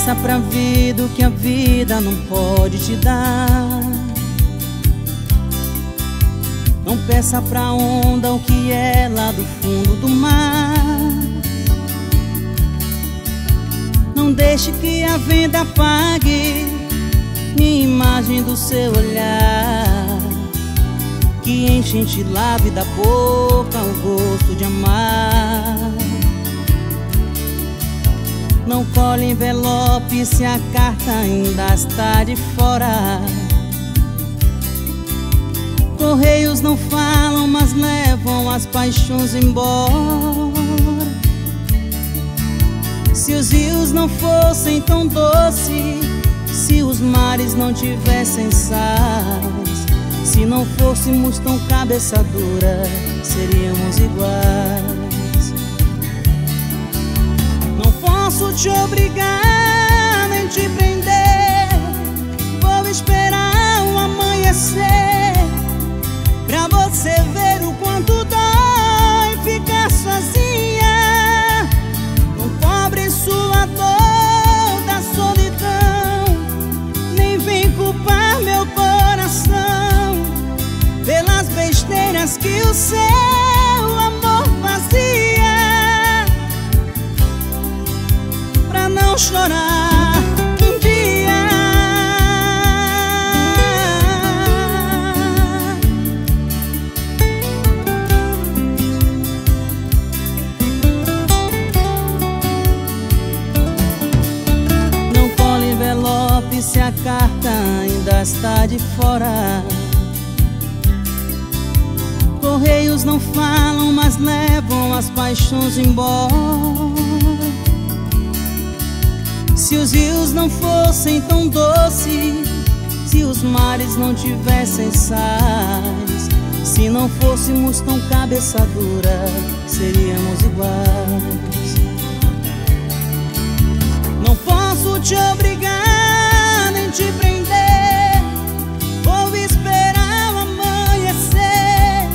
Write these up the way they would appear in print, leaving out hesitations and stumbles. Peça pra vida o que a vida não pode te dar. Não peça pra onda o que é lá do fundo do mar. Não deixe que a venda apague minha imagem do seu olhar, que enche, enchilava e da boca o gosto de amar. Não colhe envelope se a carta ainda está de fora. Correios não falam, mas levam as paixões embora. Se os rios não fossem tão doces, se os mares não tivessem sais, se não fôssemos tão cabeça dura, seríamos iguais. Não posso te obrigar nem te prender. Vou esperar o amanhecer pra você ver o quanto dói ficar sozinha. Não cobre sua dor da solidão, nem vem culpar meu coração pelas besteiras que o seu amor fazia. Não chorar um dia. Não colhe envelope se a carta ainda está de fora. Correios não falam, mas levam as paixões embora. Se os rios não fossem tão doces, se os mares não tivessem sais, se não fôssemos tão cabeça dura, seríamos iguais. Não posso te obrigar nem te prender. Vou esperar o amanhecer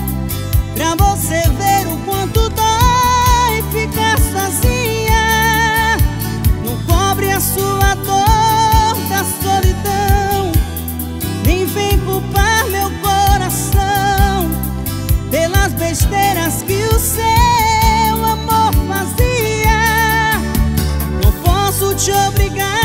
pra você ver o quanto dói ficar sozinho. A sua dor da solidão, nem vem culpar meu coração pelas besteiras que o seu amor fazia. Não posso te obrigar.